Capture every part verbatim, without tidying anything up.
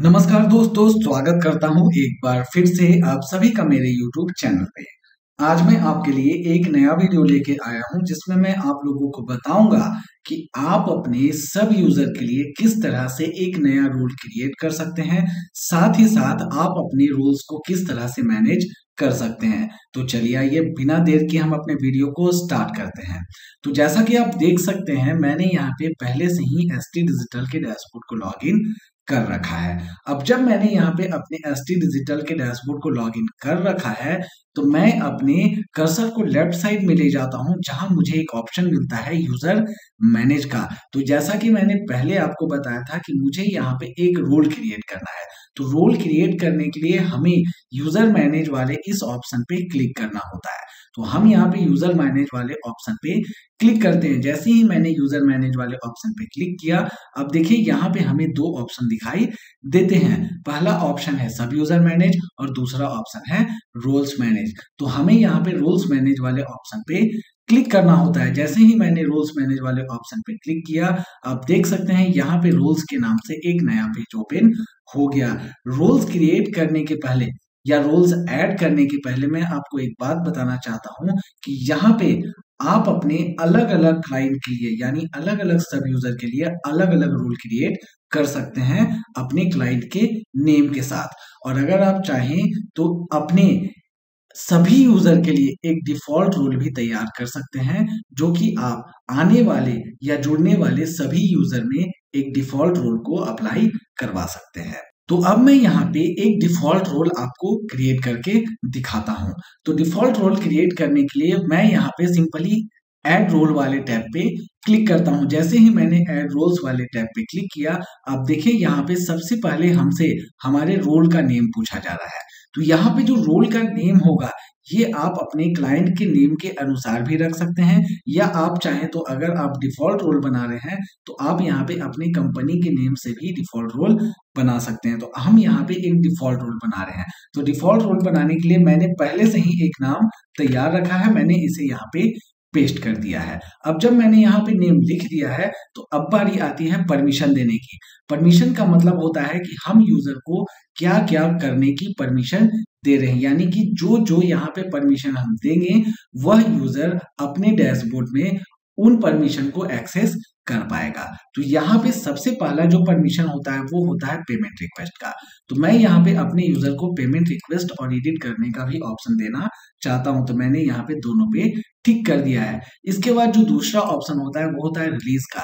नमस्कार दोस्तों, स्वागत करता हूं एक बार फिर से आप सभी का मेरे YouTube चैनल पे। आज मैं आपके लिए एक नया वीडियो लेके आया हूं जिसमें मैं आप लोगों को बताऊंगा कि आप अपने सब यूजर के लिए किस तरह से एक नया रूल क्रिएट कर सकते हैं, साथ ही साथ आप अपने रूल्स को किस तरह से मैनेज कर सकते हैं। तो चलिए आइए, बिना देर के हम अपने वीडियो को स्टार्ट करते हैं। तो जैसा कि आप देख सकते हैं, मैंने यहाँ पे पहले से ही एसटी डिजिटल के डैशबोर्ड को लॉगिन कर रखा है। अब जब मैंने यहाँ पे अपने एसटी डिजिटल के डैशबोर्ड को लॉगिन कर रखा है तो मैं अपने कर्सर को लेफ्ट साइड में ले जाता हूँ जहां मुझे एक ऑप्शन मिलता है यूजर मैनेज का। तो जैसा कि मैंने पहले आपको बताया था कि मुझे यहाँ पे एक रोल क्रिएट करना है, तो रोल क्रिएट करने के लिए हमें यूजर मैनेज वाले इस ऑप्शन पे क्लिक करना होता है। तो हम यहाँ पे यूजर मैनेज वाले ऑप्शन पे क्लिक करते हैं। जैसे ही मैंने यूजर मैनेज वाले ऑप्शन पे क्लिक किया, अब देखिए यहाँ पे हमें दो ऑप्शन दिखाई देते हैं। पहला ऑप्शन है सब यूजर मैनेज और दूसरा ऑप्शन है रोल्स मैनेज। तो हमें यहाँ पे रोल्स मैनेज वाले ऑप्शन पे क्लिक करना होता है। जैसे ही मैंने रोल्स मैनेज वाले ऑप्शन पे क्लिक किया, आप देख सकते हैं यहाँ पे रोल्स के नाम से एक नया पेज ओपन हो गया। रोल्स क्रिएट करने के पहले या रोल्स ऐड करने के पहले मैं आपको एक बात बताना चाहता हूं कि यहाँ पे आप अपने अलग अलग क्लाइंट के लिए यानी अलग अलग सब यूजर के लिए अलग अलग रूल क्रिएट कर सकते हैं अपने क्लाइंट के नेम के साथ। और अगर आप चाहें तो अपने सभी यूजर के लिए एक डिफॉल्ट रूल भी तैयार कर सकते हैं, जो कि आप आने वाले या जुड़ने वाले सभी यूजर में एक डिफॉल्ट रूल को अप्लाई करवा सकते हैं। तो अब मैं यहाँ पे एक डिफॉल्ट रोल आपको क्रिएट करके दिखाता हूँ। तो डिफॉल्ट रोल क्रिएट करने के लिए मैं यहाँ पे सिंपली ऐड रोल वाले टैब पे क्लिक करता हूँ। जैसे ही मैंने ऐड रोल्स वाले टैब पे क्लिक किया, आप देखिए यहाँ पे सबसे पहले हमसे हमारे रोल का नेम पूछा जा रहा है। तो यहाँ पे जो रोल का नेम होगा ये आप अपने क्लाइंट के नेम के अनुसार भी रख सकते हैं, या आप चाहें तो अगर आप डिफॉल्ट रोल बना रहे हैं तो आप यहाँ पे अपने कंपनी के नेम से भी डिफॉल्ट रोल बना सकते हैं। तो हम यहाँ पे एक डिफॉल्ट रोल बना रहे हैं। तो डिफॉल्ट रोल बनाने के लिए मैंने पहले से ही एक नाम तैयार रखा है, मैंने इसे यहाँ पे पेस्ट कर दिया है। अब जब मैंने यहाँ पे नेम लिख दिया है तो अब बारी आती है परमिशन देने की। परमिशन का मतलब होता है कि हम यूजर को क्या क्या करने की परमिशन दे रहे हैं, यानी कि जो जो यहाँ पे परमिशन हम देंगे वह यूजर अपने डैशबोर्ड में उन परमिशन को एक्सेस कर पाएगा। तो यहाँ पे सबसे पहला जो परमिशन होता है वो होता है पेमेंट रिक्वेस्ट का। तो मैं यहाँ पे अपने यूजर को पेमेंट रिक्वेस्ट और एडिट करने का भी ऑप्शन देना चाहता हूँ, तो मैंने यहाँ पे दोनों पे ठीक कर दिया है। इसके बाद जो दूसरा ऑप्शन होता है वो होता है रिलीज का।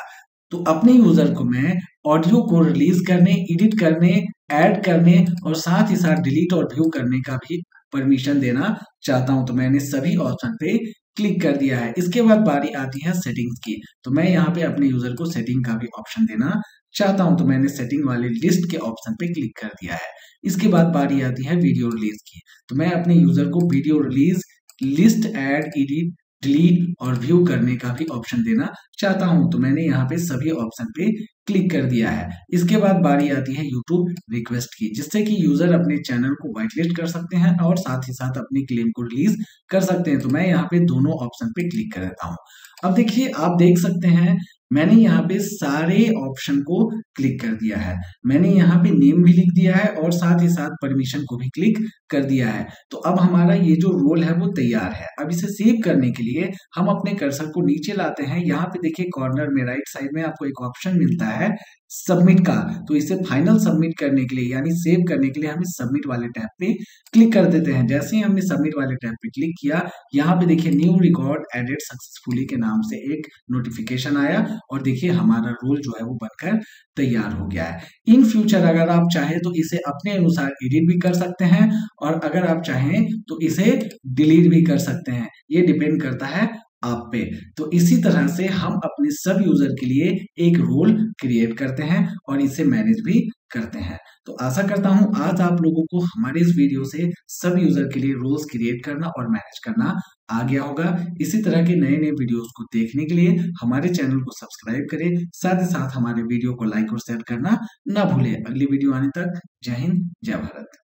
तो अपने यूजर को मैं ऑडियो को रिलीज करने, एडिट करने, ऐड करने और साथ ही साथ डिलीट और व्यू करने का भी परमिशन देना चाहता हूँ, तो मैंने सभी ऑप्शन पे क्लिक कर दिया है। इसके बाद बारी आती है सेटिंग्स की। तो मैं यहाँ पे अपने यूजर को सेटिंग का भी ऑप्शन देना चाहता हूँ, तो मैंने सेटिंग वाले लिस्ट के ऑप्शन पे क्लिक कर दिया है। इसके बाद बारी आती है वीडियो रिलीज की। तो मैं अपने यूजर को video release, list add, edit, delete और व्यू करने का भी ऑप्शन देना चाहता हूँ, तो मैंने यहाँ पे सभी ऑप्शन पे क्लिक कर दिया है। इसके बाद बारी आती है यूट्यूब रिक्वेस्ट की, जिससे कि यूजर अपने चैनल को व्हाइटलिस्ट कर सकते हैं और साथ ही साथ अपने क्लेम को रिलीज कर सकते हैं। तो मैं यहाँ पे दोनों ऑप्शन पे क्लिक कर देता हूँ। अब देखिए, आप देख सकते हैं मैंने यहाँ पे सारे ऑप्शन को क्लिक कर दिया है। मैंने यहाँ पे नेम भी लिख दिया है और साथ ही साथ परमिशन को भी क्लिक कर दिया है। तो अब हमारा ये जो रोल है वो तैयार है। अब इसे सेव करने के लिए हम अपने कर्सर को नीचे लाते हैं। यहाँ पे देखिए कॉर्नर में राइट साइड में आपको एक ऑप्शन मिलता है सबमिट का। तो इसे फाइनल सबमिट करने के लिए यानी सेव करने के लिए हमें सबमिट वाले टैब पे क्लिक कर देते हैं। जैसे ही हमने सबमिट वाले टैब पे क्लिक किया, यहाँ पे देखिए न्यू रिकॉर्ड एडिट सक्सेसफुली के नाम से एक नोटिफिकेशन आया और देखिए हमारा रोल जो है वो बनकर तैयार हो गया है। इन फ्यूचर अगर आप चाहें तो इसे अपने अनुसार एडिट भी कर सकते हैं और अगर आप चाहें तो इसे डिलीट भी कर सकते हैं, ये डिपेंड करता है आप पे। तो इसी तरह से हम अपने सब यूजर के लिए एक रोल क्रिएट करते हैं और इसे मैनेज भी करते हैं। तो आशा करता हूँ आज आप लोगों को हमारे इस वीडियो से सब यूजर के लिए रोल्स क्रिएट करना और मैनेज करना आ गया होगा। इसी तरह के नए नए वीडियोस को देखने के लिए हमारे चैनल को सब्सक्राइब करें, साथ ही साथ हमारे वीडियो को लाइक और शेयर करना ना भूलें। अगली वीडियो आने तक जय हिंद, जय भारत।